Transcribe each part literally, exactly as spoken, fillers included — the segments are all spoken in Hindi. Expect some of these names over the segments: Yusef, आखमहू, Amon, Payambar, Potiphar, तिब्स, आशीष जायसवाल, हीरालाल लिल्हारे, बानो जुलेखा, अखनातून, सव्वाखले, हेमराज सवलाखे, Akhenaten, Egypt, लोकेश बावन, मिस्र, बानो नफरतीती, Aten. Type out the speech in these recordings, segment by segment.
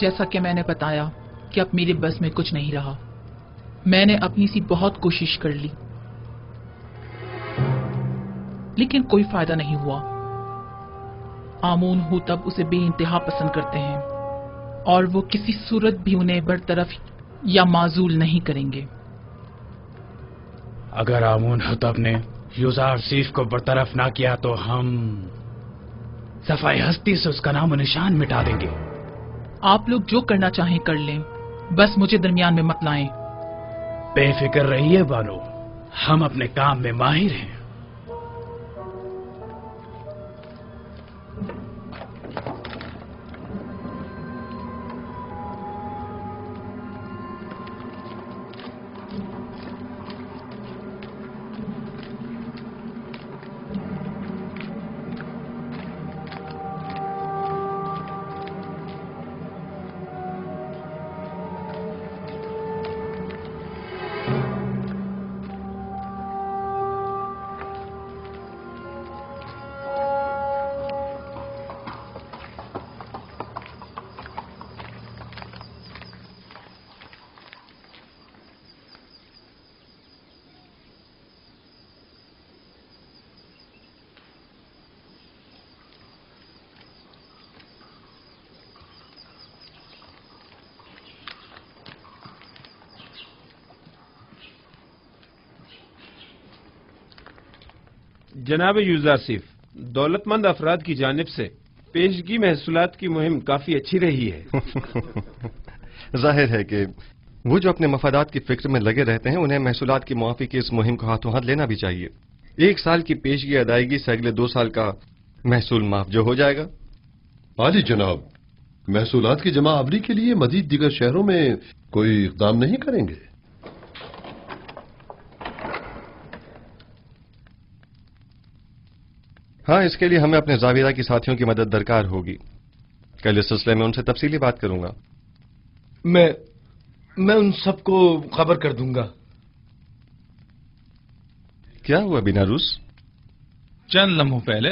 जैसा कि मैंने बताया कि अब मेरे बस में कुछ नहीं रहा। मैंने अपनी सी बहुत कोशिश कर ली, लेकिन कोई फायदा नहीं हुआ। आमोन हो तब उसे बेइंतहा पसंद करते हैं और वो किसी सूरत भी उन्हें बरतरफ या माजूल नहीं करेंगे। अगर आमोन हुतब ने यूसुफ को बरतरफ ना किया तो हम सफाई हस्ती से उसका नाम निशान मिटा देंगे। आप लोग जो करना चाहें कर लें, बस मुझे दरमियान में मत लाएं। बेफिक्र रहिए बानो, हम अपने काम में माहिर हैं। जनाब यूसुफ, दौलतमंद अफराद की जानिब से पेशगी महसूलात की मुहिम काफी अच्छी रही है। जाहिर है कि वो जो अपने मफादात की फिक्र में लगे रहते हैं, उन्हें महसूलात की मुआफी की इस मुहिम को हाथों हाथ लेना भी चाहिए। एक साल की पेशगी अदायगी से अगले दो साल का महसूल माफ जो हो जाएगा। आजी जनाब, महसूलात की जमा आवरी के लिए मजीद दीगर शहरों में कोई इकदाम नहीं करेंगे? हाँ, इसके लिए हमें अपने जाविरा की साथियों की मदद दरकार होगी। कल इस सिलसिले में उनसे तफसीली बात करूंगा। मैं मैं उन सबको खबर कर दूंगा। क्या हुआ बिनारूस? चंद लम्हों पहले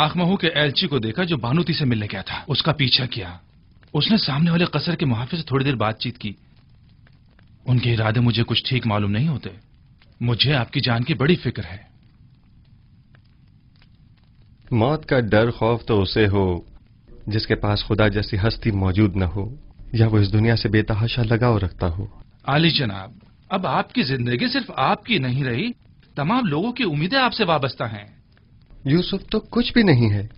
आखमहू के एलची को देखा जो बानूती से मिलने गया था। उसका पीछा किया। उसने सामने वाले कसर के मुहाफिज से थोड़ी देर बातचीत की। उनके इरादे मुझे कुछ ठीक मालूम नहीं होते। मुझे आपकी जान की बड़ी फिक्र है। मौत का डर खौफ तो उसे हो जिसके पास खुदा जैसी हस्ती मौजूद न हो या वो इस दुनिया से बेतहाशा लगाव रखता हो। आली जनाब, अब आपकी जिंदगी सिर्फ आपकी नहीं रही, तमाम लोगों की उम्मीदें आपसे वाबस्ता हैं। यूसुफ तो कुछ भी नहीं है।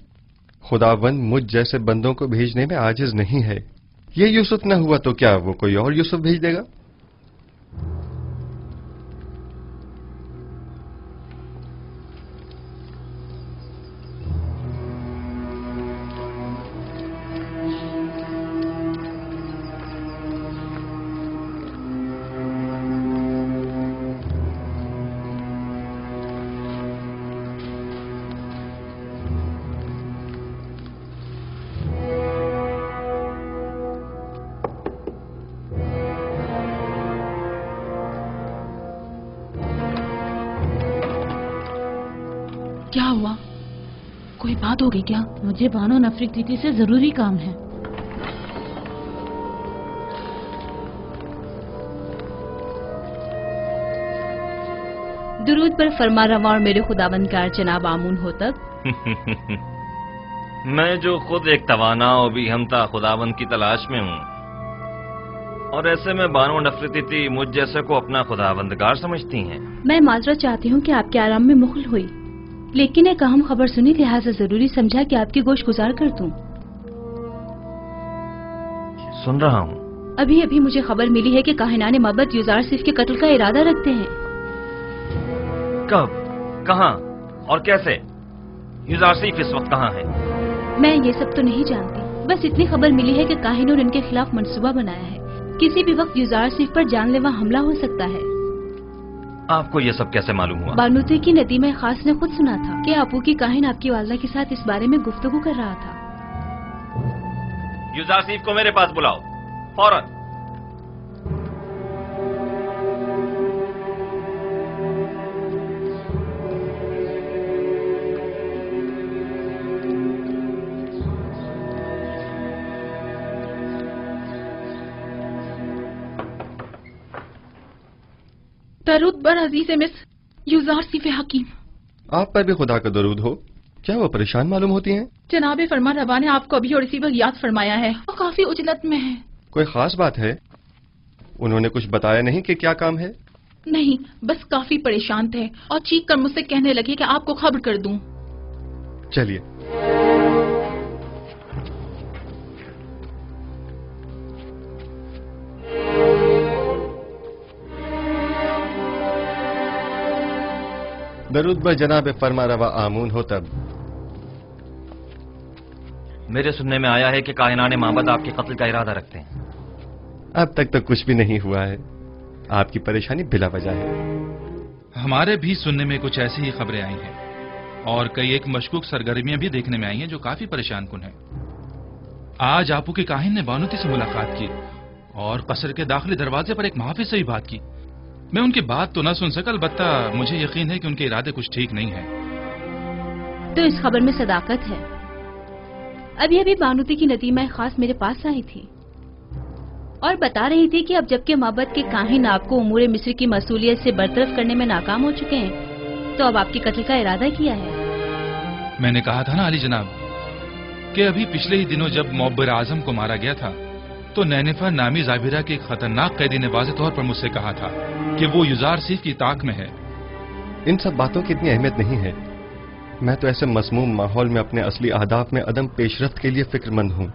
खुदावंद मुझ जैसे बंदों को भेजने में आजिज नहीं है। ये यूसुफ न हुआ तो क्या वो कोई और यूसुफ भेज देगा? होगी क्या? मुझे बानो नफरीक दीदी से जरूरी काम है। दुरूद पर फरमा रवा और मेरे खुदावंदकार जनाब आमून हो तब। मैं जो खुद एक तवाना और भी हमता खुदावंद की तलाश में हूँ, और ऐसे में बानो नफरीती मुझ जैसे को अपना खुदावंदगार समझती हैं। मैं माजरत चाहती हूँ कि आपके आराम में मुखल हुई, लेकिन एक अहम खबर सुनी, लिहाजा जरूरी समझा कि आपकी गोश गुजार कर दूं। सुन रहा हूँ। अभी अभी मुझे खबर मिली है कि काहिनाने मबद यूसुफ के कत्ल का इरादा रखते हैं। कब, कहाँ और कैसे? यूसुफ इस वक्त कहाँ है? मैं ये सब तो नहीं जानती, बस इतनी खबर मिली है कि काहिनों ने उनके खिलाफ मंसूबा बनाया है। किसी भी वक्त यूसुफ पर जानलेवा हमला हो सकता है। आपको ये सब कैसे मालूम हुआ? बानूती की नदीमा खास ने खुद सुना था कि आपू की काहिन आपकी वालदा के साथ इस बारे में गुफ्तगू कर रहा था। यूसुफ को मेरे पास बुलाओ फौरन। दरूद बर अजीज मिस्र यूजार सिफे हकीम। आप पर भी खुदा का दरूद हो। क्या वो परेशान मालूम होती हैं? जनाब फरमा रवा ने आपको अभी और इसी वक्त याद फरमाया है। वो काफी उजलत में है। कोई खास बात है? उन्होंने कुछ बताया नहीं कि क्या काम है? नहीं, बस काफी परेशान थे और चीख कर मुझसे कहने लगे कि आपको खबर कर दूं। चलिए। दरूद ब जनाब फरमा रवा आमून हो। तब मेरे सुनने में आया है कि कायनाने माबद आपके कत्ल का इरादा रखते हैं। अब तक तो कुछ भी नहीं हुआ है। आपकी परेशानी बिला वजह है। हमारे भी सुनने में कुछ ऐसी ही खबरें आई हैं और कई एक मशकूक सरगर्मियां भी देखने में आई हैं जो काफी परेशान कुन है। आज आपू के काहिन ने बानुती से मुलाकात की और कसर के दाखिले दरवाजे पर एक महाफिज से भी बात की। मैं उनकी बात तो ना सुन सका, अलबत्ता मुझे यकीन है कि उनके इरादे कुछ ठीक नहीं हैं। तो इस खबर में सदाकत है। अभी अभी बानुती की नदीमा खास मेरे पास आई थी और बता रही थी कि अब जबकि माबद के काहिन आपको उमूर मिस्र की मसूलियत से बरतरफ करने में नाकाम हो चुके हैं तो अब आपके कत्ल का इरादा किया है। मैंने कहा था ना अली जनाब कि अभी पिछले ही दिनों जब मुअब्बर आजम को मारा गया था तो नैनिफा नामी जाबिरा के एक खतरनाक कैदी ने वाज़े तौर पर मुझसे कहा था कि वो युजार सीफ की ताक में है। इन सब बातों की इतनी अहमियत नहीं है। मैं तो ऐसे मसमूम माहौल में अपने असली अहदाफ में अदम पेशरफ्त के लिए फिक्रमंद हूँ।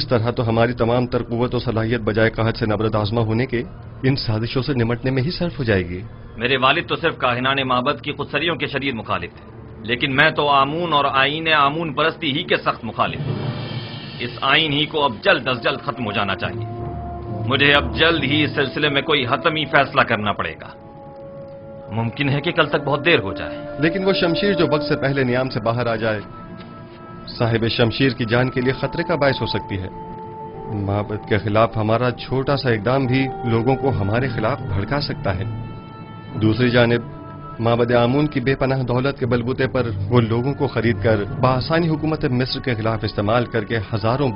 इस तरह तो हमारी तमाम तरकुवत और सलाहियत बजाय कहत से नबरद आजमा होने के इन साजिशों से निमटने में ही सर्फ हो जाएगी। मेरे वालिद तो सिर्फ काहिनाने माबद की खुदसरियों के शदीद मुखालिफ थे, लेकिन मैं तो आमून और आईन आमून परस्ती ही के सख्त मुखालिफ हूँ। इस आईन ही को अब जल्द अज जल्द खत्म हो जाना चाहिए। मुझे अब जल्द ही इस सिलसिले में कोई हतमी फैसला करना पड़ेगा। मुमकिन है कि कल तक बहुत देर हो जाए। लेकिन वो शमशीर जो वक्त से पहले नियाम से बाहर आ जाए साहिब शमशीर की जान के लिए खतरे का बायस हो सकती है। माबद के खिलाफ हमारा छोटा सा इकदाम भी लोगों को हमारे खिलाफ भड़का सकता है। दूसरी जानिब माबद आमून की बेपनाह दौलत के बलबूते पर वो लोगों को खरीद कर बआसानी हुकूमत मिस्र के खिलाफ इस्तेमाल करके हजारों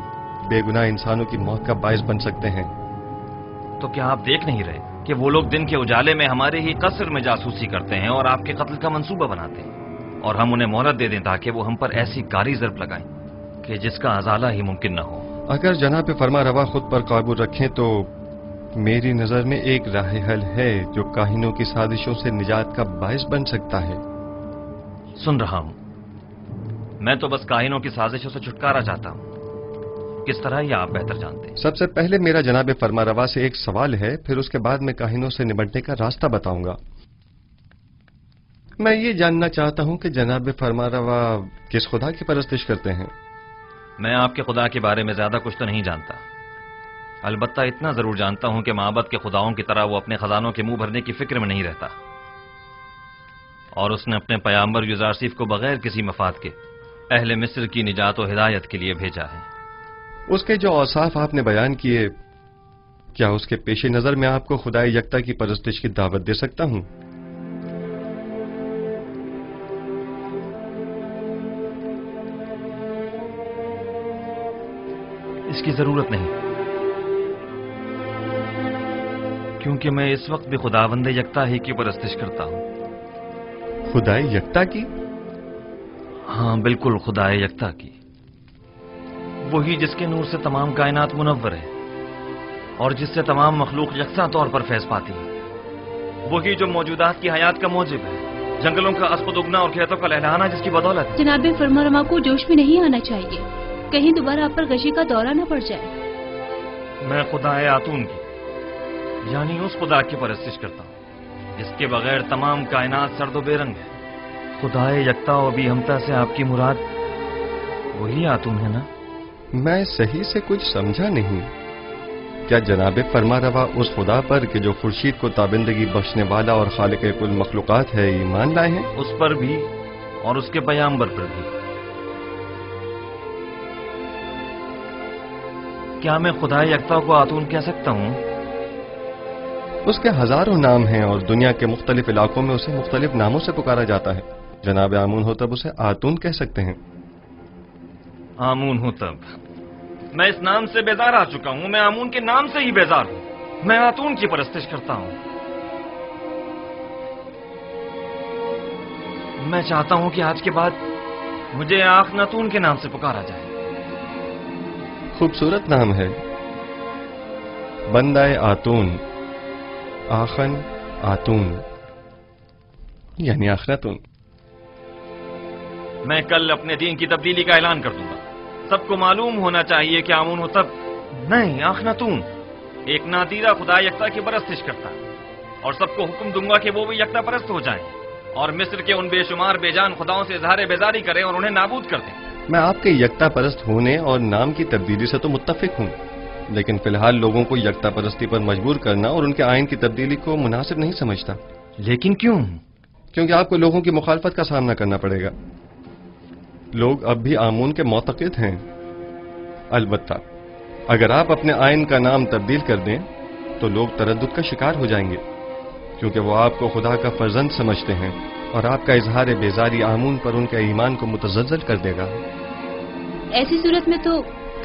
बेगुनाह इंसानों की मौत का बायस बन सकते हैं। तो क्या आप देख नहीं रहे कि वो लोग दिन के उजाले में हमारे ही कसर में जासूसी करते हैं और आपके कत्ल का मंसूबा बनाते हैं और हम उन्हें मोहलत दे दें ताकि वो हम पर ऐसी कारी जरब लगाएं कि जिसका अजाला ही मुमकिन न हो। अगर जनाब फरमा रवा खुद पर काबू रखें तो मेरी नजर में एक राह हल है जो काहिनों की साजिशों से निजात का बायस बन सकता है। सुन रहा हूँ, मैं तो बस काहिनों की साजिशों से छुटकारा चाहता हूँ। किस तरह ये आप बेहतर जानते हैं। सबसे पहले मेरा जनाब फरमारवा से एक सवाल है, फिर उसके बाद मैं काहिनों से निपटने का रास्ता बताऊंगा। मैं ये जानना चाहता हूँ कि जनाब फरमारवा किस खुदा की परस्तिश करते हैं। मैं आपके खुदा के बारे में ज्यादा कुछ तो नहीं जानता, अलबत्ता इतना जरूर जानता हूं कि माबद के खुदाओं की तरह वो अपने खजानों के मुंह भरने की फिक्र में नहीं रहता और उसने अपने पैगंबर युजारसीफ को बगैर किसी मफाद के अहले मिस्र की निजात और हिदायत के लिए भेजा है। उसके जो औसाफ आपने बयान किए, क्या उसके पेशे नजर में आपको खुदाई यकता की परस्तिश की दावत दे सकता हूँ? इसकी जरूरत नहीं, क्योंकि मैं इस वक्त भी खुदावंदे यकता ही की परस्तिश करता हूँ। खुदाए यकता की? हाँ बिल्कुल, खुदाए यकता की। वही जिसके नूर से तमाम कायनात मुनव्वर है और जिससे तमाम मखलूक यकसा तौर पर फैज पाती है। वही जो मौजूदात की हयात का मौजिब है, जंगलों का अस्पद उगना और खेतों का लहलाना जिसकी बदौलत। जनाब फरमारमा को जोश में नहीं आना चाहिए, कहीं दोबारा आप पर गशी का दौरा न पड़ जाए। मैं खुदाए आतून की यानी उस खुदा की परस्तिश करता हूँ जिसके बगैर तमाम कायनात सर्द बेरंग है। खुदाए यकता और भी हमता से आपकी मुराद वही आतून है ना? मैं सही से कुछ समझा नहीं। क्या जनाब फरमा रवा उस खुदा पर कि जो खुर्शीद को ताबंदगी बख्शने वाला और खालिक कुल मखलूकात है ईमान लाए हैं? उस पर भी और उसके पैगंबर पर भी। क्या मैं खुदाए यकता को आतून कह सकता हूँ? उसके हजारों नाम हैं और दुनिया के मुख्तलिफ इलाकों में उसे मुख्तलिफ नामों से पुकारा जाता है। जनाब आमून हो तब उसे आतून कह सकते हैं। आमून हो तब, मैं इस नाम से बेजार आ चुका हूँ। मैं आमून के नाम से ही बेजार हूँ। मैं आतून की परस्तिश करता हूँ। मैं चाहता हूं कि आज के बाद मुझे अखनातून के नाम से पुकारा जाए। खूबसूरत नाम है। बंदाए आतून, आखन आतून यानी अखनातून। मैं कल अपने दीन की तब्दीली का ऐलान कर दूंगा। सबको मालूम होना चाहिए कि आमून हो तब नहीं अखनातून एक नादीरा खुदा यकता की परस्तिश करता, और सबको हुक्म दूंगा कि वो भी यकता परस्त हो जाएं और मिस्र के उन बेशुमार बेजान खुदाओं से इजहार बेजारी करें और उन्हें नाबूद कर दें। मैं आपके यकता परस्त होने और नाम की तब्दीली से तो मुत्तफिक हूँ, लेकिन फिलहाल लोगों को यकता परस्ती पर मजबूर करना और उनके आइन की तब्दीली को मुनासिब नहीं समझता। लेकिन क्यों? क्योंकि आपको लोगों की मुखालफत का सामना करना पड़ेगा। लोग अब भी आमून के मोतकिद हैं। अलबत्ता अगर आप अपने आइन का नाम तब्दील कर दें तो लोग तरद्दुद का शिकार हो जाएंगे, क्योंकि वो आपको खुदा का फर्जंद समझते हैं और आपका इजहार बेजारी आमून पर उनके ईमान को मुतज़लज़ल कर देगा। ऐसी सूरत में तो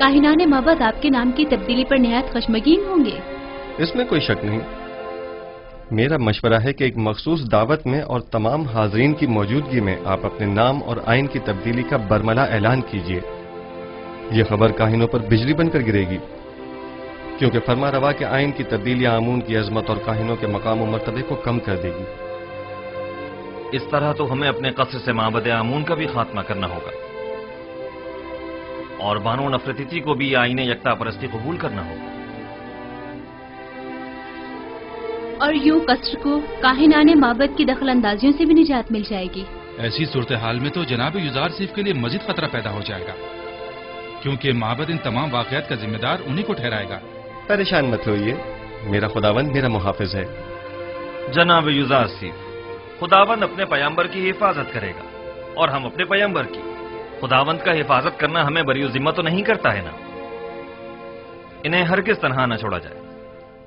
काहिनाने माबद आपके नाम की तब्दीली पर निहायत खशमगीन होंगे। इसमें कोई शक नहीं। मेरा मशवरा है कि एक मखसूस दावत में और तमाम हाजरीन की मौजूदगी में आप अपने नाम और आइन की तब्दीली का बरमला ऐलान कीजिए। ये खबर काहिनों पर बिजली बनकर गिरेगी, क्योंकि फरमा रवा के आइन की तब्दीली आमून की अजमत और काहिनों के मकाम और मरतबे को कम कर देगी। इस तरह तो हमें अपने कसर से माबद आमून का भी खात्मा करना होगा और बानो नफरतीती को भी आइन यकता परस्ती कबूल करना होगा। और यूं कसर को काहिनाने माबद की दखल अंदाजियों से भी निजात मिल जाएगी। ऐसी सूरत हाल में तो जनाब युजार सिर्फ के लिए मजीद खतरा पैदा हो जाएगा, क्योंकि माबद इन तमाम वाकयात का जिम्मेदार उन्हीं को ठहराएगा। परेशान मत होइए, मेरा खुदावंद मेरा मुहाफिज है। जनाब युजार सिर्फ खुदावंद अपने पैगंबर की हिफाजत करेगा और हम अपने पैगंबर की। खुदावंद का हिफाजत करना हमें बरी जिम्मा तो नहीं करता है ना। इन्हें हर किस तरह न छोड़ा जाए,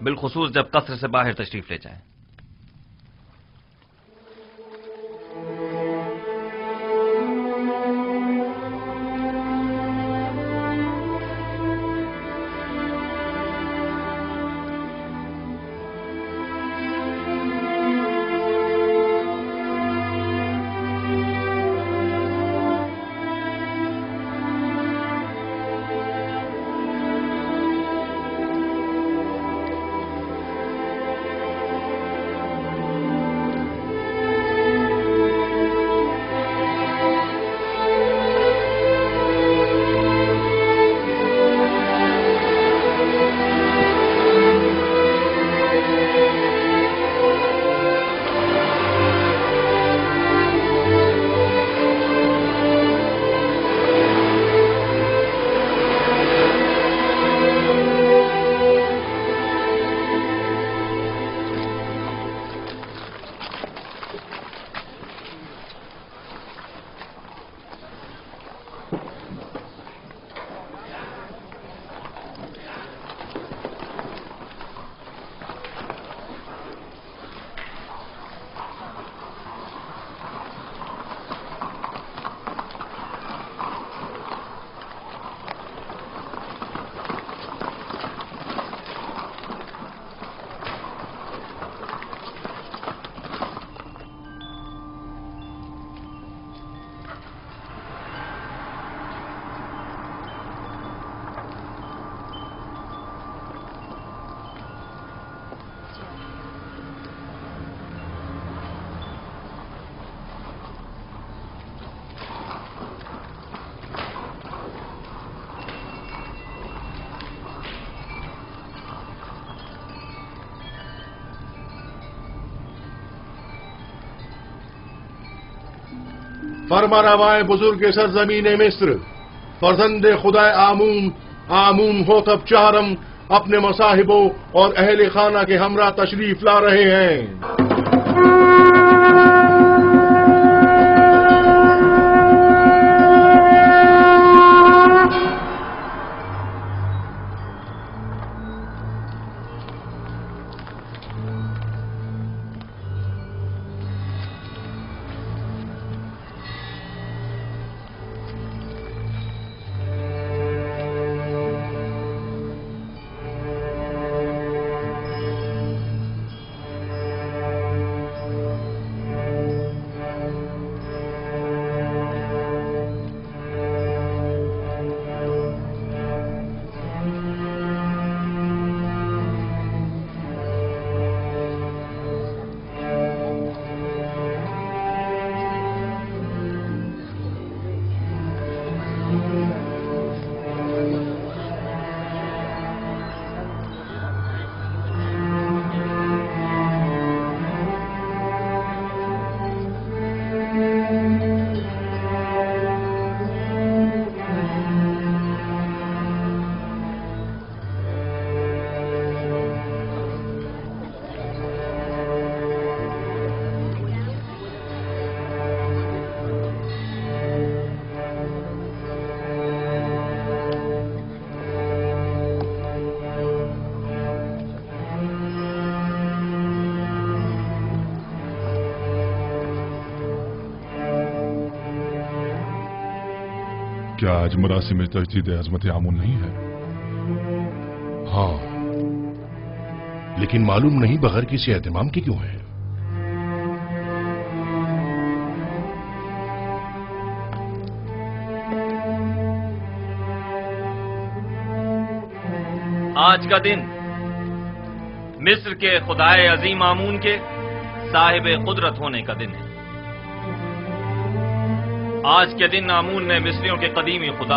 बिलखुसूस जब कसर से बाहर तशरीफ ले जाए। फरमारवाए बुजुर्ग सरजमीन मिस्र, फरजंदे खुदा आमून आमून हो तब चारम अपने मसाहिबों और अहल खाना के हमरा तशरीफ ला रहे हैं। क्या आज मरासिम तजदीद अज़मत आमून नहीं है? हाँ, लेकिन मालूम नहीं बगैर किसी एहतमाम के क्यों है। आज का दिन मिस्र के खुदाए अजीम आमून के साहिब कुदरत होने का दिन है। आज के दिन आमून ने मिस्रियों के कदीमी खुदा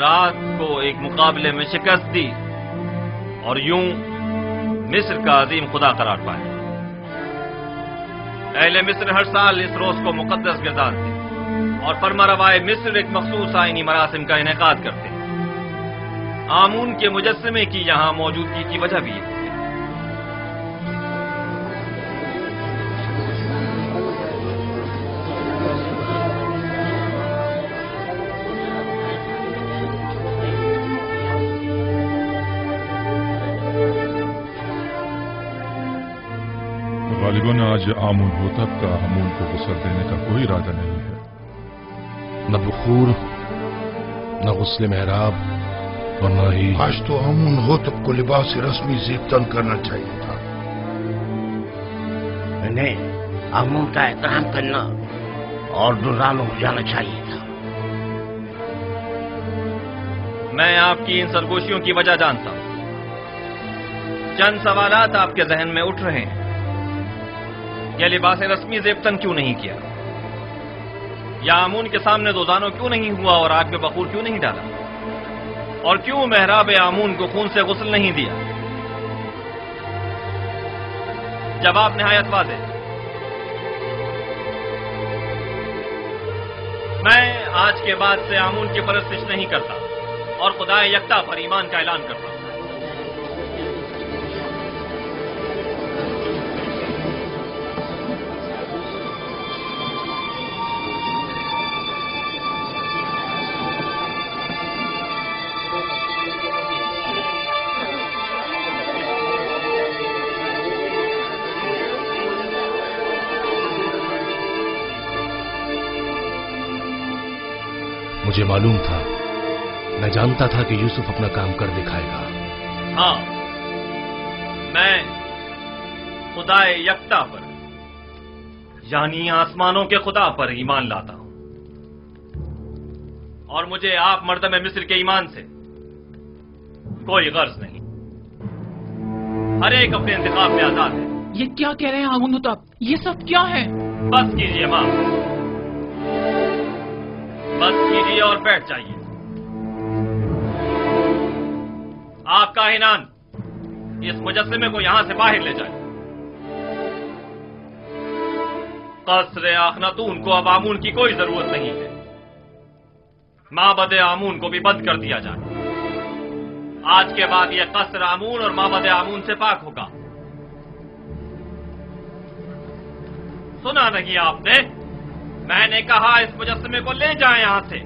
रात को एक मुकाबले में शिकस्त दी और यूं मिस्र का अजीम खुदा करार पाया। अहले मिस्र हर साल इस रोज को मुकद्दस गुजारते और फरमारवाए मिस्र एक मखसूस आइनी मरासिम का इनेकाद करते। आमून के मुजस्मे की यहां मौजूदगी की वजह भी है। गालिबन आज आमून हो तब का आमून को गुस्सा देने का कोई इरादा नहीं है, न बुखूर न गुस्ले मेहराब और न ही। आज तो आमून हो तब को लिबास रस्मी ज़ेब तन करना चाहिए था। नहीं, आमून का एहतराम करना और दुरान हो जाना चाहिए था। मैं आपकी इन सरगोशियों की वजह जानता हूं। चंद सवालात आपके जहन में उठ रहे हैं। यह लिबास रस्मी ज़ेब तन क्यों नहीं किया, या आमून के सामने दोजानो क्यों नहीं हुआ और आग में बखूर क्यों नहीं डाला, और क्यों मेहराब आमून को खून से गुस्ल नहीं दिया? जवाब नहायत वाज़े। मैं आज के बाद से आमून की परस्तिश नहीं करता और खुदाए यकता पर ईमान का ऐलान करता। मुझे मालूम था, मैं जानता था कि यूसुफ अपना काम कर दिखाएगा। हाँ, मैं खुदाए यकता पर यानी आसमानों के खुदा पर ईमान लाता हूं और मुझे आप मर्दम मिस्र के ईमान से कोई गर्ज नहीं। हर एक अपने इंतखाब में आजाद है। ये क्या कह रहे हैं आमून ताब, ये सब क्या है? बस कीजिए माफ, बस कीजिए और बैठ जाइए। आपका हिनान इस मुजस्मे को यहां से बाहर ले जाए। कस्र अखनातून को अब आमून की कोई जरूरत नहीं है। माबद आमून को भी बंद कर दिया जाए। आज के बाद यह कस्र आमून और माबद आमून से पाक होगा। सुना नहीं आपने? मैंने कहा इस मुजस्मे को ले जाएं यहां से।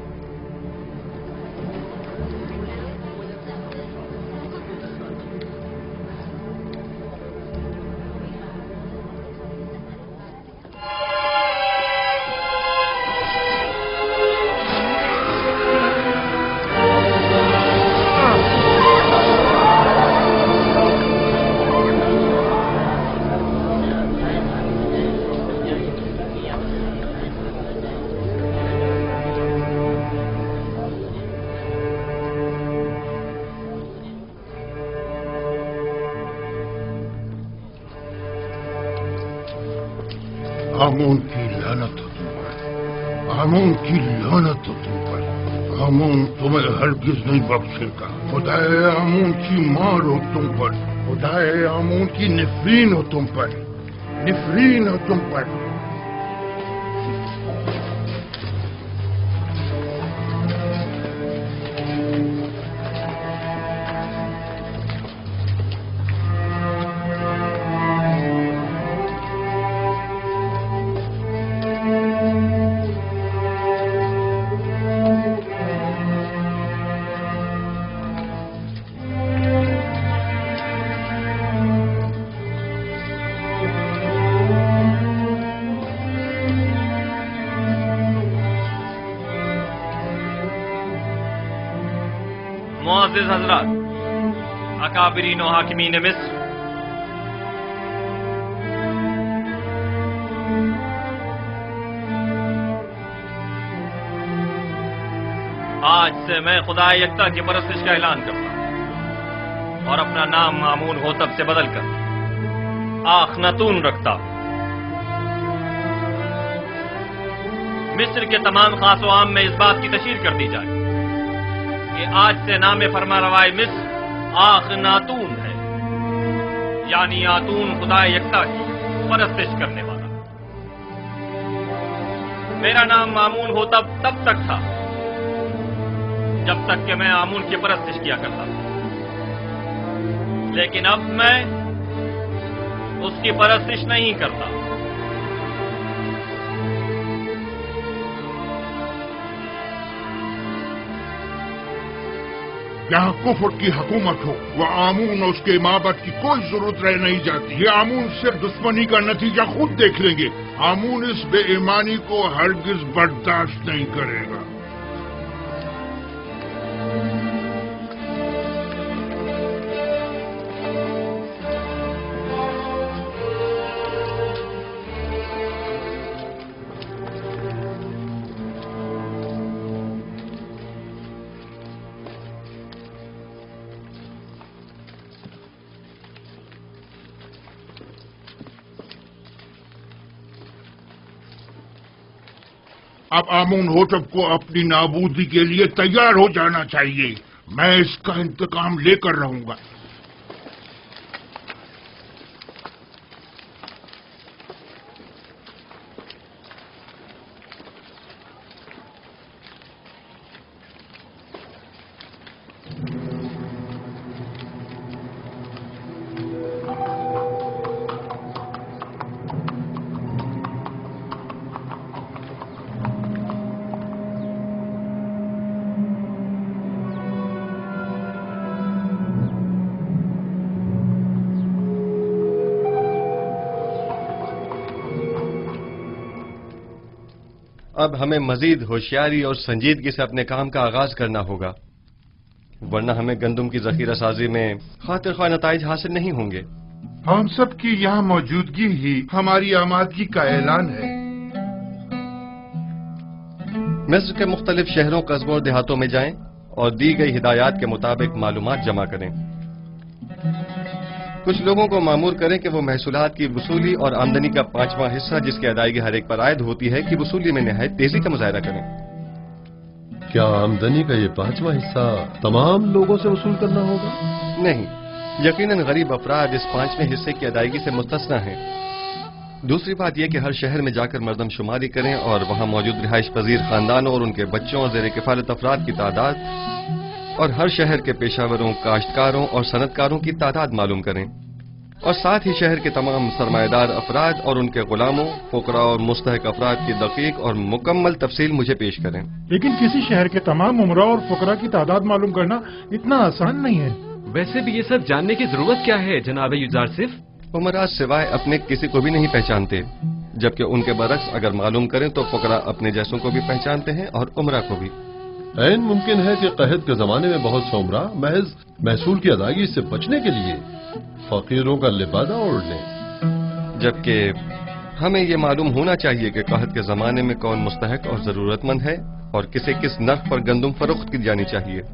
आमून की लानत हो तुम पर, आमून की लानत हो तुम पर। आमून तुम्हें हरगिज नहीं बख्शेगा। खुदाए आमून की मार हो तुम पर, खुदाए आमून की नफरीन हो तुम पर, नफरीन हो तुम पर। मोअज़्ज़िज़ हज़रात, अकाबरीन और हाकिमीन मिस्र, आज से मैं खुदा यकता की परस्तिश का ऐलान करता हूं और अपना नाम आमून होतब से बदलकर आखनतून रखता हूं। मिस्र के तमाम खास वाम में इस बात की तशरीह कर दी जाए कि आज से नाम फरमारवाए मिस्र आखनातून है, यानी आतून खुदाए यकता की परस्तिश करने वाला। मेरा नाम आमून हो तब तब तक था जब तक कि मैं आमून की परस्तिश किया करता था, लेकिन अब मैं उसकी परस्तिश नहीं करता। यहाँ कुफर की हुकूमत हो वह आमून और उसके इमामत की कोई जरूरत रह नहीं जाती। ये आमून सिर्फ दुश्मनी का नतीजा खुद देख लेंगे। आमून इस बेईमानी को हरगिज बर्दाश्त नहीं करेगा। अब आमून होतब को अपनी नाबूदी के लिए तैयार हो जाना चाहिए। मैं इसका इंतकाम लेकर रहूंगा। अब हमें मजीद होशियारी और संजीदगी से अपने काम का आगाज करना होगा, वरना हमें गंदम की जखीरा साजी में खातिर ख्वाह नताइज हासिल नहीं होंगे। हम सब की यहाँ मौजूदगी ही हमारी आमादगी का ऐलान है। मिस्र के मुख्तलिफ शहरों, कस्बों और देहातों में जाएं और दी गई हिदायत के मुताबिक मालूमात जमा करें। कुछ लोगों को मामूर करें कि वो महसूलात की वसूली और आमदनी का पांचवा हिस्सा जिसकी अदायगी हर एक पर आयद होती है कि वसूली में नहायत तेजी का मुजाहरा करें। क्या आमदनी का ये पांचवा हिस्सा तमाम लोगों से वसूल करना होगा? नहीं, यकीनन गरीब अफराद इस पांचवें हिस्से की अदायगी से मुस्तस्ना हैं। दूसरी बात यह कि हर शहर में जाकर मरदमशुमारी करें और वहाँ मौजूद रिहाइश पजीर खानदानों और उनके बच्चों और जेर किफालत अफराद की तादाद और हर शहर के पेशावरों, काश्तकारों और सनतकारों की तादाद मालूम करें और साथ ही शहर के तमाम सरमाएदार अफराद और उनके गुलामों, फुकरा और मुस्तहक अफराद की दकीक और मुकम्मल तफसील मुझे पेश करें। लेकिन किसी शहर के तमाम उमरा और फुकरा की तादाद मालूम करना इतना आसान नहीं है। वैसे भी ये सब जानने की जरूरत क्या है जनाब यूसुफ? उमरा सिवाय अपने किसी को भी नहीं पहचानते, जबकि उनके बरक्स अगर मालूम करें तो फुकरा अपने जैसों को भी पहचानते हैं और उमरा को भी। ऐन मुमकिन है कि कहद के जमाने में बहुत सा उमरा महज महसूल की अदायगी से बचने के लिए फकीरों का लिबादा ओढ़ लें, जबकि हमें ये मालूम होना चाहिए कि कहद के जमाने में कौन मुस्तहक और जरूरतमंद है और किसे किस नर्ख पर गंदुम फरोख्त की जानी चाहिए।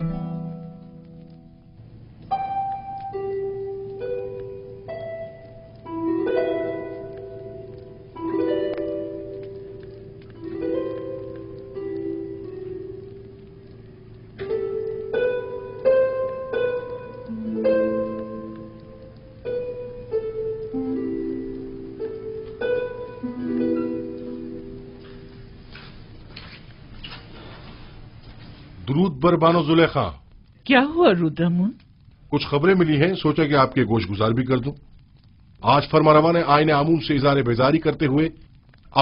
बरबानो जुलेखा, क्या हुआ रुद्रमुन? कुछ खबरें मिली हैं, सोचा कि आपके गोश गुजार भी कर दूं। आज फरमानवा ने आईने आमून से इजारे बेजारी करते हुए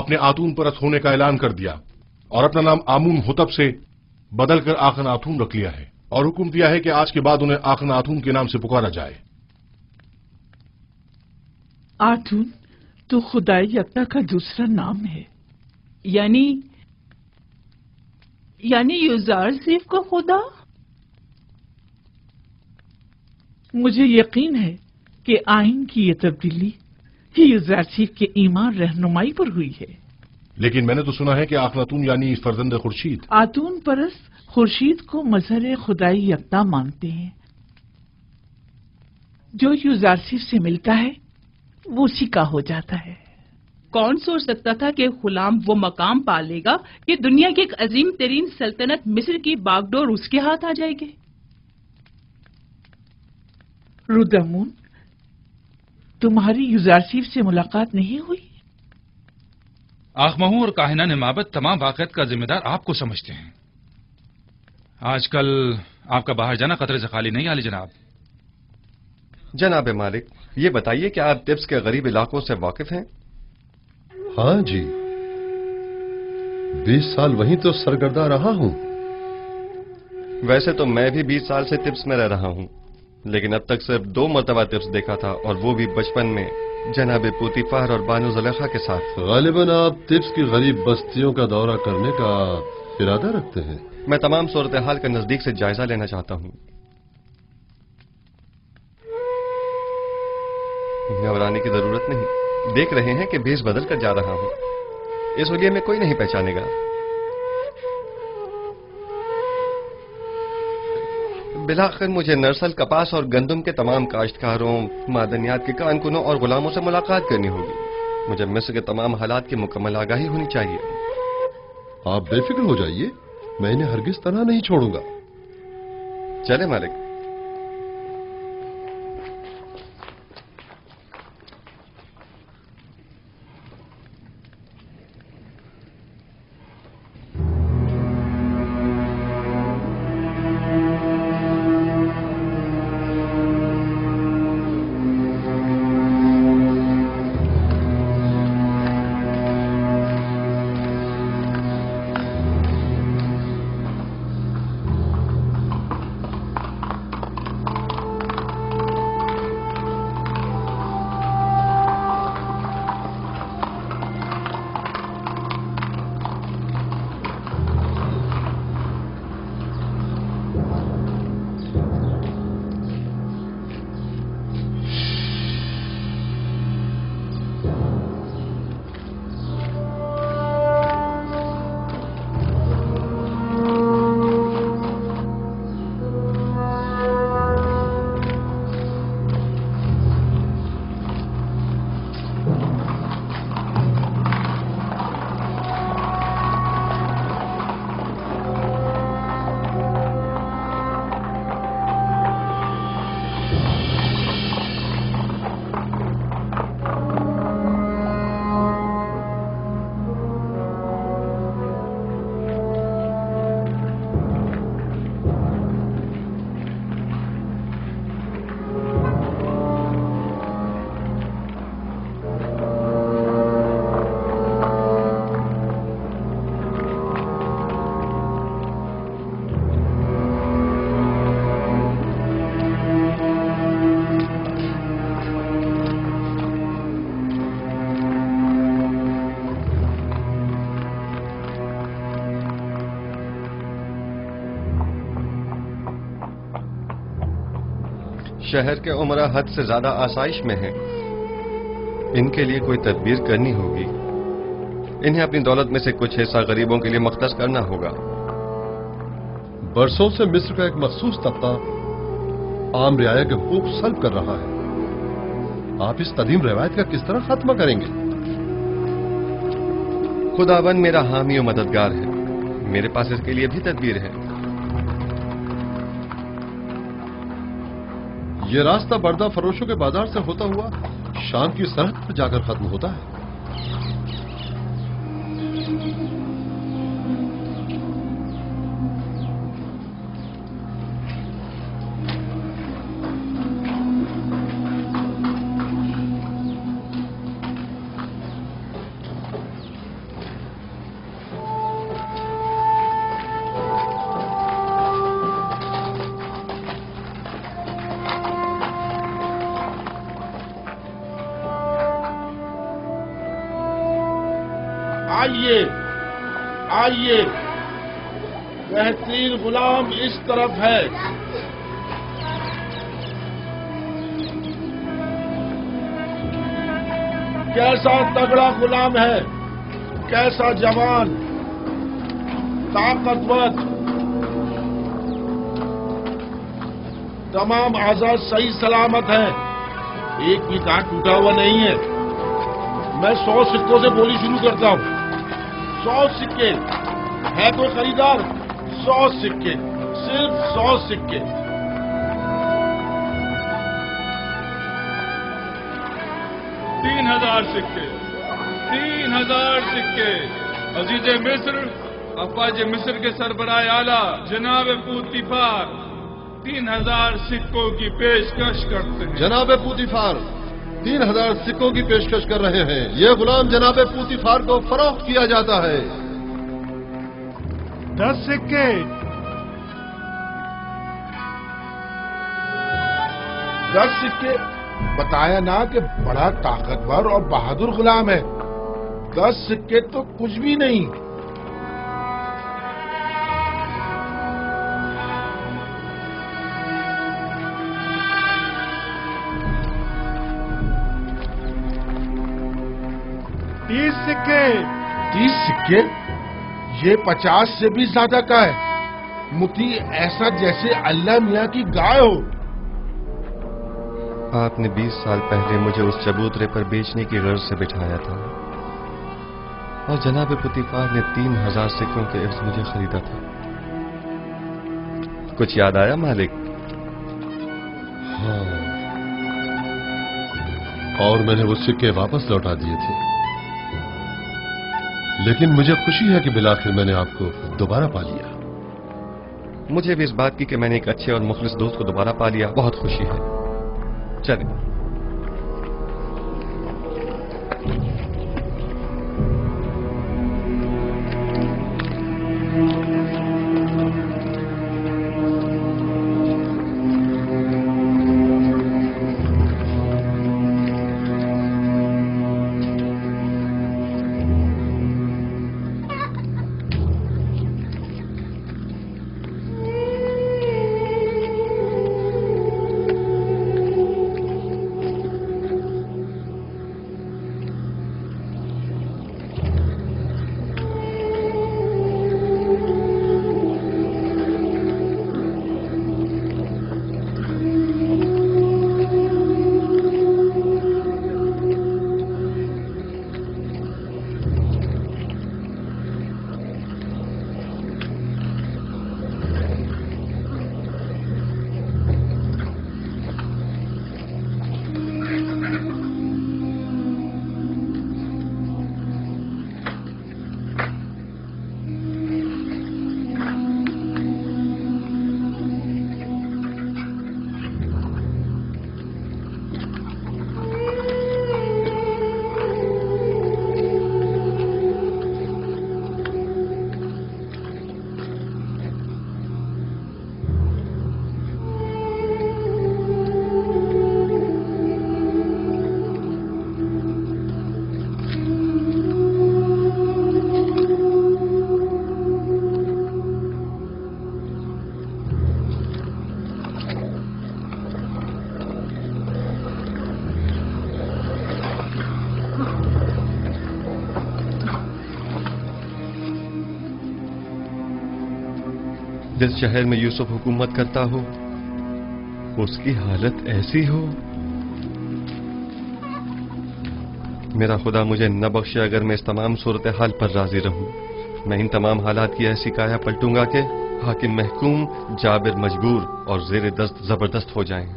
अपने आतून परत होने का ऐलान कर दिया और अपना नाम आमून होतब से बदलकर आखनातून रख लिया है और हुक्म दिया है कि आज के बाद उन्हें आखनातून के नाम से पुकारा जाए। आतून तो खुदाई यकता का दूसरा नाम है, यानी यानी यूसुफ को खुदा मुझे यकीन है कि आइन की ये तब्दीली यूसुफ शरीफ के ईमान रहनुमाई पर हुई है। लेकिन मैंने तो सुना है कि अखनातून यानी फर्जंद खुर्शीद आतून परस्त खुर्शीद को मजहर खुदाई यकता मानते हैं। जो यूसुफ शरीफ से मिलता है वो उसी का हो जाता है। कौन सोच सकता था कि गुलाम वो मकाम पा लेगा कि दुनिया की एक अजीम तरीन सल्तनत मिस्र की बागडोर उसके हाथ आ जाएगी। रुदमून, तुम्हारी यूसुफ से मुलाकात नहीं हुई? आखमहू और काहिना ने माबत तमाम वाक़यात का जिम्मेदार आपको समझते हैं। आजकल आपका बाहर जाना खतरे से खाली नहीं। आली जनाब जनाब मालिक, ये बताइए कि आप तिब्स के गरीब इलाकों से वाकिफ हैं? हाँ जी, बीस साल वहीं तो सरगर्दा रहा हूँ। वैसे तो मैं भी बीस साल से तिब्स में रह रहा हूँ, लेकिन अब तक सिर्फ दो मरतबा तिब्स देखा था, और वो भी बचपन में जनाब पोतीफार और बानो जुलेखा के साथ। गालिबन आप तिब्स की गरीब बस्तियों का दौरा करने का इरादा रखते हैं? मैं तमाम सूरत हाल का नजदीक से जायजा लेना चाहता हूँ। घबराने की जरूरत नहीं, देख रहे हैं कि भेष बदल कर जा रहा हूँ, इस वजह में कोई नहीं पहचानेगा। बिलाखिर मुझे नरसल, कपास और गंदम के तमाम काश्तकारों, मादनियात के कानकुनों और गुलामों से मुलाकात करनी होगी। मुझे मिस्र के तमाम हालात की मुकम्मल आगाही होनी चाहिए। आप बेफिक्र हो जाइए, मैं इन्हें हरगिज तनहा नहीं छोड़ूंगा। चले मालिक। शहर के उमरा हद से ज्यादा आसाइश में हैं। इनके लिए कोई तदबीर करनी होगी। इन्हें अपनी दौलत में से कुछ हिस्सा गरीबों के लिए मख्तस करना होगा। बरसों से मिस्र का एक मखसूस तबका आम रियाया के खूब सल्ब कर रहा है। आप इस कदीम रिवायत का किस तरह खात्मा करेंगे? खुदाबंद मेरा हामी और मददगार है। मेरे पास इसके लिए भी तदबीर है। ये रास्ता बर्दा फरोशों के बाजार से होता हुआ शाम की सरहद पर जाकर खत्म होता है। आइए, बेहतरीन गुलाम इस तरफ है। कैसा तगड़ा गुलाम है, कैसा जवान, ताकतवर, तमाम आजाद सही सलामत है, एक भी दांत टूटा हुआ नहीं है। मैं सौ सिक्कों से बोली शुरू करता हूँ। सौ सिक्के है कोई खरीदार? सौ सिक्के, सिर्फ सौ सिक्के। तीन हजार सिक्के, तीन हजार सिक्के। अजीजे मिस्र, अफवाजे मिस्र के सरबराह आला जनाब पोतीफार तीन हजार सिक्कों की पेशकश करते हैं। जनाब पोतीफार तीन हजार सिक्कों की पेशकश कर रहे हैं। यह गुलाम जनाब पोतीफार को फरोख्त किया जाता है। दस सिक्के, दस सिक्के। बताया ना कि बड़ा ताकतवर और बहादुर गुलाम है। दस सिक्के तो कुछ भी नहीं। तीस सिक्के, तीस सिक्के। ये पचास से भी ज्यादा का है। मुती ऐसा जैसे अल्लाह मियां की गाय हो। आपने बीस साल पहले मुझे उस चबूतरे पर बेचने की गर्ज से बिठाया था और जनाब पोतीफार ने तीन हजार सिक्कों के एवज मुझे खरीदा था। कुछ याद आया मालिक? हाँ। और मैंने वो सिक्के वापस लौटा दिए थे, लेकिन मुझे खुशी है कि बिलाखिर मैंने आपको दोबारा पा लिया। मुझे भी इस बात की कि मैंने एक अच्छे और मुखलिस दोस्त को दोबारा पा लिया बहुत खुशी है। चलिए। जिस शहर में यूसुफ हुकूमत करता हो उसकी हालत ऐसी हो, मेरा खुदा मुझे न बख्शे अगर मैं इस तमाम सूरत हाल पर राजी रहूं। मैं इन तमाम हालात की ऐसी काया पलटूंगा कि हाकिम महकूम, जाबिर मजबूर और जेर दस्त जबरदस्त हो जाएं।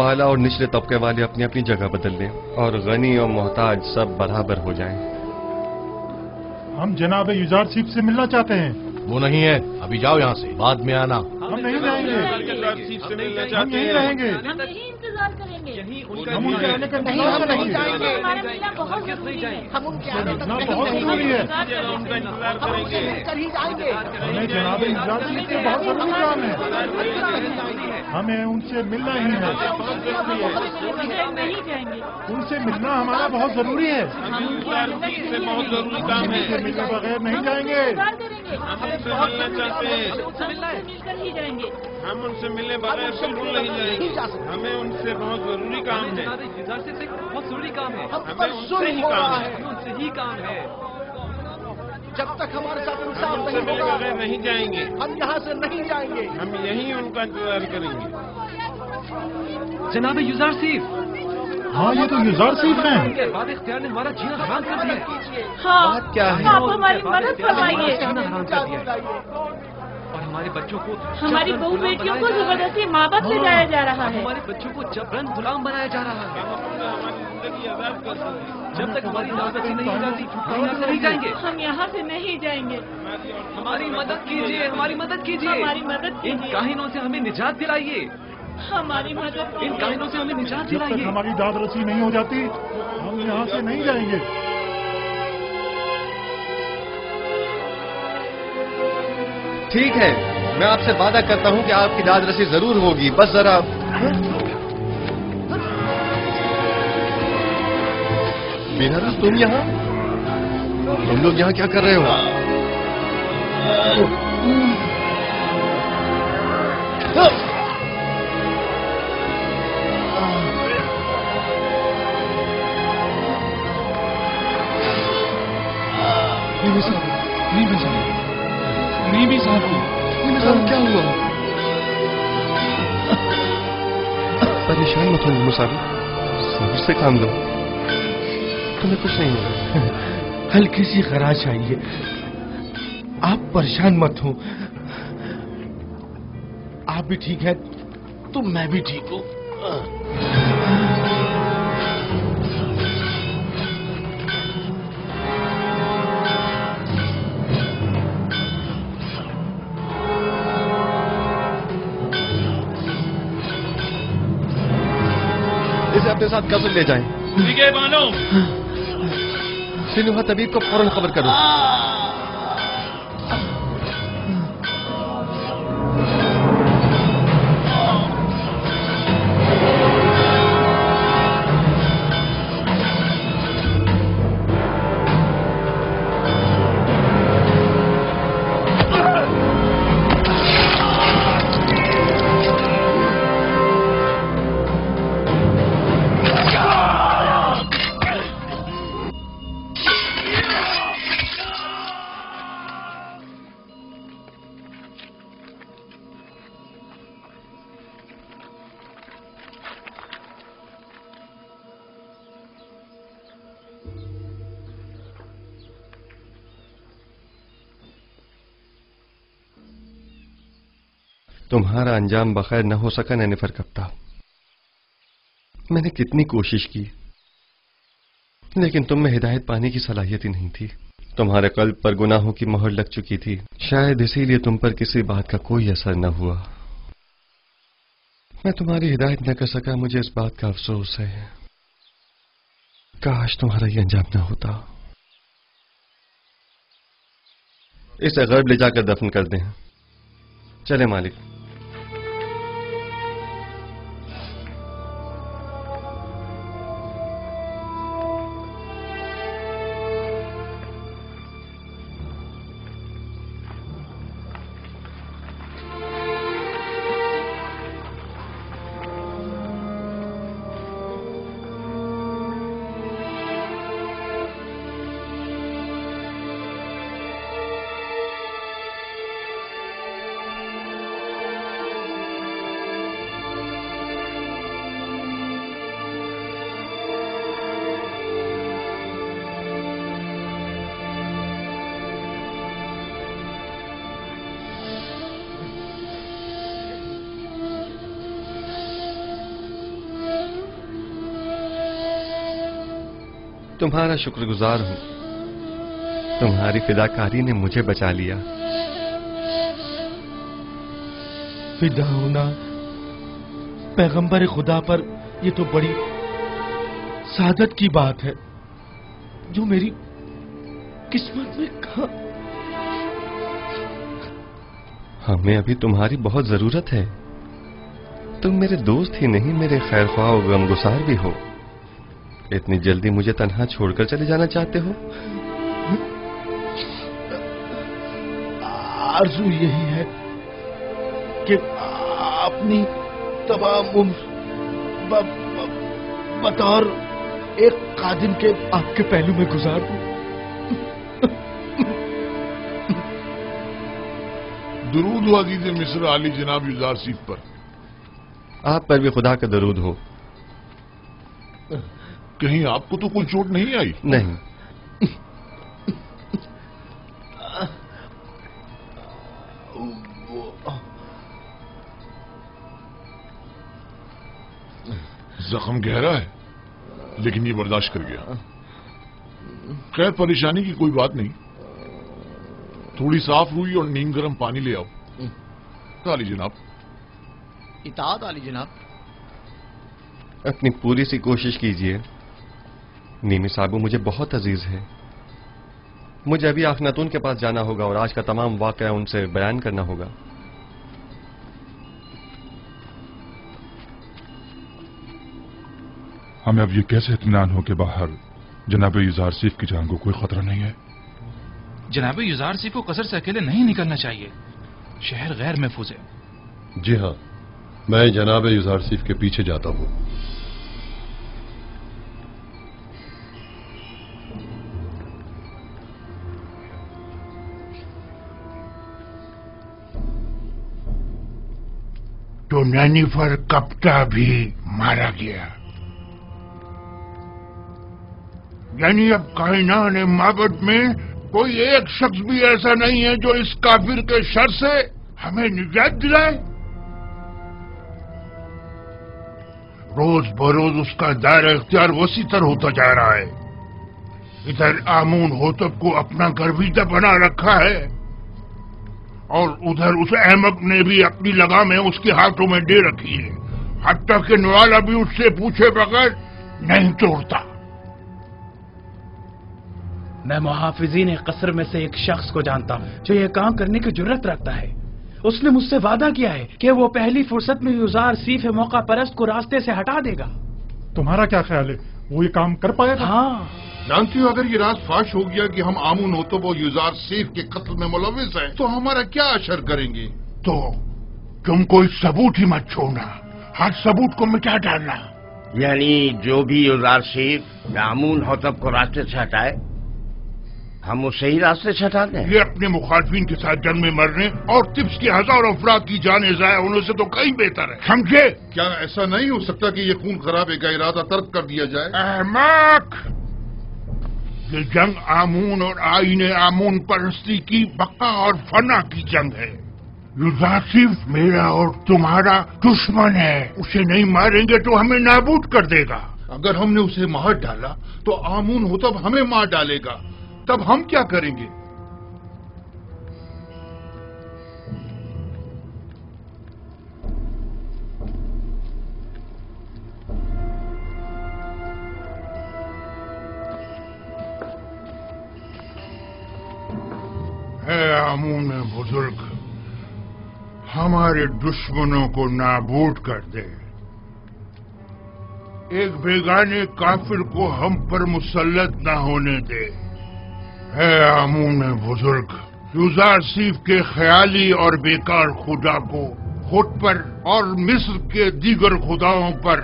बाला और निचले तबके वाले अपनी अपनी जगह बदल लें और गनी और मोहताज सब बराबर हो जाएं। हम जनाब यूसुफ से मिलना चाहते हैं। वो नहीं है, अभी जाओ यहाँ से, बाद में आना। हम नहीं रहेंगे, हम नहीं रहेंगे, इंतजार करेंगे। हम उनके आने का इंतजार करेंगे। हम उनके आने का बहुत जरूरी है। हमें जनाब यूसुफ से बहुत जरूरी काम है, हमें उनसे मिलना ही है। उनसे मिलना हमारा बहुत जरूरी है। उनसे मिलने बगैर नहीं जाएंगे। हम उनसे मिलना चाहते हैं, हम उनसे मिलने वाले बिल्कुल नहीं जाएंगे। हमें उनसे बहुत जरूरी काम है। बहुत जरूरी काम है। हमें उनसे ही काम है। उनसे ही काम है। जब तक हमारे साथ इंसाफ नहीं होगा नहीं जाएंगे। हम यहाँ से नहीं जाएंगे। हम यहीं उनका इंतजार करेंगे। जनाब यूसुफ। हाँ ये तो यूसुफ हैं। बाद इख्तियार ने हमारा जीना हराम कर दिया। हाँ क्या है? आप हमारी मदद करवाइए। और हमारे बच्चों को हमारी बहू बेटियों को जबरदस्ती माँ बाप ले जाया जा रहा है। हमारे बच्चों को जबरन गुलाम बनाया जा रहा है। जब तक हमारी इजाजत नहीं हो जाती हम यहाँ से नहीं जाएंगे। हम यहाँ से नहीं जाएंगे। हमारी मदद कीजिए। हमारी मदद कीजिए। हमारी मदद इन काहिनों से हमें निजात दिलाइए। हमारी मदद इन काहिनों से हमें निजात दिलाइए। हमारी इजाजत नहीं हो जाती हम यहाँ से नहीं जाएंगे। ठीक है मैं आपसे वादा करता हूँ कि आपकी दादरसी जरूर होगी। बस जरा बिना तुम यहाँ तुम लोग यहाँ क्या कर रहे हो? नहीं साहब नहीं भी साहब नहीं भी साहब नहीं साहब क्या हुआ? परेशान मत हो मुसाफिर, सब्र से काम लो। तुम्हें कुछ नहीं होगा। हल्की सी खराश आई है। आप परेशान मत हो। आप भी ठीक है तो मैं भी ठीक हूँ। इसे अपने साथ कसल ले जाएं। ठीक है बानो सिन्हा तबीब को फौरन खबर करो। तुम्हारा अंजाम बखैर न हो सका नेफर कप्तान। मैंने कितनी कोशिश की लेकिन तुम में हिदायत पाने की सलाहियत ही नहीं थी। तुम्हारे कल्ब पर गुनाहों की मोहर लग चुकी थी। शायद इसीलिए तुम पर किसी बात का कोई असर न हुआ। मैं तुम्हारी हिदायत न कर सका। मुझे इस बात का अफसोस है। काश तुम्हारा ये अंजाम न होता। इसे गर्भ ले जाकर दफन कर दें। चले मालिक। तुम्हारा शुक्रगुजार हूं। तुम्हारी फिदाकारी ने मुझे बचा लिया। फिदा होना पैगंबर खुदा पर यह तो बड़ी सादत की बात है जो मेरी किस्मत में कहां। हमें अभी तुम्हारी बहुत जरूरत है। तुम मेरे दोस्त ही नहीं मेरे खैरख्वाह और गमगुसार भी हो। इतनी जल्दी मुझे तन्हा छोड़कर चले जाना चाहते हो? आरजू यही है कि अपनी तमाम उम्र ब, ब, बतौर एक कादिम के आपके पहलू में गुजार दूं। दुरूद हो अजीज मिस्र आली जनाब यूसुफ पर। आप पर भी खुदा का दरूद हो। कहीं आपको तो कोई चोट नहीं आई? नहीं। जख्म गहरा है लेकिन ये बर्दाश्त कर गया। खैर परेशानी की कोई बात नहीं। थोड़ी साफ रुई और नीम गर्म पानी ले आओ। आली जनाब। इताअत आली जनाब। अपनी पूरी सी कोशिश कीजिए। नीमी साबू मुझे बहुत अजीज है। मुझे अभी अखनातून के पास जाना होगा और आज का तमाम वाकया उनसे बयान करना होगा। हमें अब ये कैसे इत्मीनान हो कि बाहर जनाब यूसुफ की जान को कोई खतरा नहीं है। जनाब यूसुफ को कसर से अकेले नहीं निकलना चाहिए। शहर गैर महफूज है। जी हाँ, मैं जनाब यूसुफ के पीछे जाता हूँ। तो नैनीफर कप्ता भी मारा गया, यानी अब कायनात माबद में कोई एक शख्स भी ऐसा नहीं है जो इस काफिर के शर से हमें निजात दिलाए। रोज बरोज उसका दायरा इख्तियार वसी तर होता जा रहा है। इधर आमून होतब को अपना गर्विदा बना रखा है और उधर उस अहमक ने भी अपनी लगामें उसके हाथों में दे रखी है। हत्ता के नवाला भी उससे पूछे बगैर नहीं तोड़ता। मैं मुहाफिजीन कसर में से एक शख्स को जानता हूँ जो ये काम करने की जुर्रत रखता है। उसने मुझसे वादा किया है कि वो पहली फुर्सत में यूसुफ मौका परस्त को रास्ते से हटा देगा। तुम्हारा क्या ख्याल है, वो ये काम कर पाएगा? हाँ। जानती हो अगर ये राज फाश हो गया कि हम आमून होतब और यूसुफ के कत्ल में मुलविस हैं तो हमारा क्या असर करेंगे? तो तुम कोई सबूत ही मत छोड़ना, हर सबूत को मिटा डालना। यानी जो भी यूसुफ आमून होतब को रास्ते से हटाए हम उसे ही रास्ते से हटा दें। ये अपने मुखालफिन के साथ जंग में मरने और तिब्स के हजारों अफराद की जाने जाया होने से तो कहीं बेहतर है। समझे? क्या ऐसा नहीं हो सकता कि ये खून खराबे का इरादा तर्क कर दिया जाए? अहमक! ये जंग आमून और आईने आमून परस्ती की बका और फना की जंग है। यूसुफ मेरा और तुम्हारा दुश्मन है। उसे नहीं मारेंगे तो हमें नाबूद कर देगा। अगर हमने उसे मार डाला तो आमून हो तब हमें मार डालेगा, तब हम क्या करेंगे? हे आमून बुजुर्ग, हमारे दुश्मनों को नाबूद कर दे। एक बेगाने काफिर को हम पर मुसल्लत ना होने दे। है आमून बुजुर्ग, यूसुफ के ख्याली और बेकार खुदा को खुद पर और मिस्र के दीगर खुदाओं पर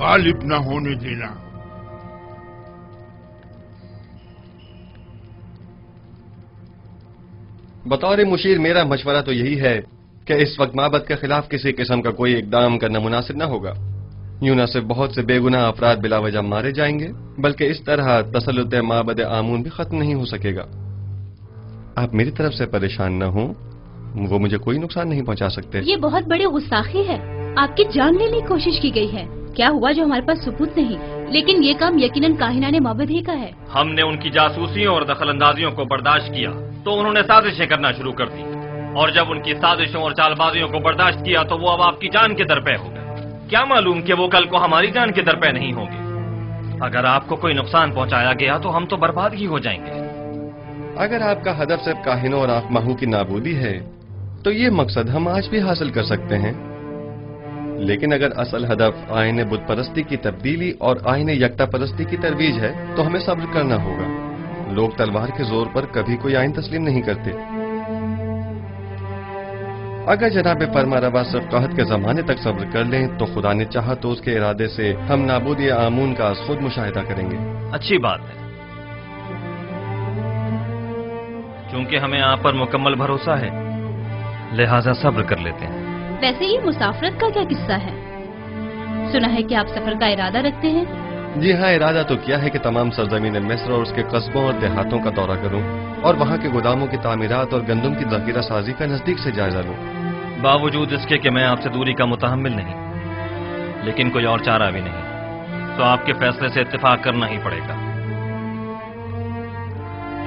गालिब न होने देना। बतौर मुशीर मेरा मशवरा तो यही है कि इस वक्त माबद के खिलाफ किसी किस्म का कोई इकदाम करना मुनासिब न होगा। यूं न सिर्फ बहुत से बेगुनाह अफराद बिला वजह मारे जाएंगे बल्कि इस तरह तसल्लुत माबद आमून भी खत्म नहीं हो सकेगा। आप मेरी तरफ से परेशान न हो, वो मुझे कोई नुकसान नहीं पहुंचा सकते। ये बहुत बड़ी गुस्ताखी है। आपकी जान लेने की कोशिश की गई है। क्या हुआ जो हमारे पास सबूत नहीं, लेकिन ये काम यकीनन काहिनाने माबद ही का है। हमने उनकी जासूसियों और दखल अंदाजियों को बर्दाश्त किया तो उन्होंने साजिशें करना शुरू कर दी, और जब उनकी साजिशों और चालबाजियों को बर्दाश्त किया तो वो अब आपकी जान के दर पे हो गए। क्या मालूम कि वो कल को हमारी जान के दर पे नहीं होंगे। अगर आपको कोई नुकसान पहुंचाया गया तो हम तो बर्बाद ही हो जाएंगे। अगर आपका हदफ सिर्फ काहिनों और आफमाहू की नाबूदी है तो ये मकसद हम आज भी हासिल कर सकते हैं, लेकिन अगर असल हदफ आईने बुत परस्ती की तब्दीली और आईने यकता परस्ती की तरवीज है तो हमें सब्र करना होगा। लोग तलवार के जोर पर कभी कोई आईन तस्लीम नहीं करते। अगर जनाब फरमारवा सिर्फ कहत के जमाने तक सब्र कर लें तो खुदा ने चाहा तो उसके इरादे से हम नाबूदी आमून का खुद मुशाहिदा करेंगे। अच्छी बात है, क्योंकि हमें आप पर मुकम्मल भरोसा है, लिहाजा सब्र कर लेते हैं। वैसे ये मुसाफरत का क्या किस्सा है? सुना है कि आप सफर का इरादा रखते हैं? जी हाँ, इरादा तो किया है कि तमाम सरजमीन मिस्र और उसके कस्बों और देहातों का दौरा करूं और वहाँ के गोदामों की तामीरात और गंदम की जखीरा साजी का नजदीक से जायजा लूं। बावजूद इसके कि मैं आपसे दूरी का मुतहम्मिल नहीं, लेकिन कोई और चारा भी नहीं, तो आपके फैसले से इत्तिफाक करना ही पड़ेगा,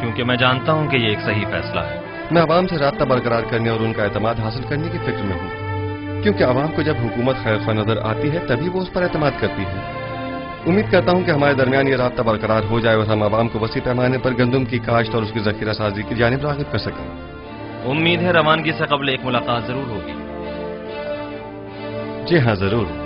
क्योंकि मैं जानता हूँ कि ये एक सही फैसला है। मैं आवाम से राब्ता बरकरार करने और उनका एतमाद हासिल करने की फिक्र में हूँ, क्योंकि आवाम को जब हुकूमत खैर ख्वाह नजर आती है तभी वो उस पर एतमाद करती है। उम्मीद करता हूँ कि हमारे दरमियान ये राब्ता बरकरार हो जाए और हम आवाम को वसी पैमाने पर गंदम की काश्त और उसकी जखीरा साजी की जानिब राग़िब कर सकें। उम्मीद है रवानगी से कबल एक मुलाकात जरूर होगी। जी हाँ, जरूर।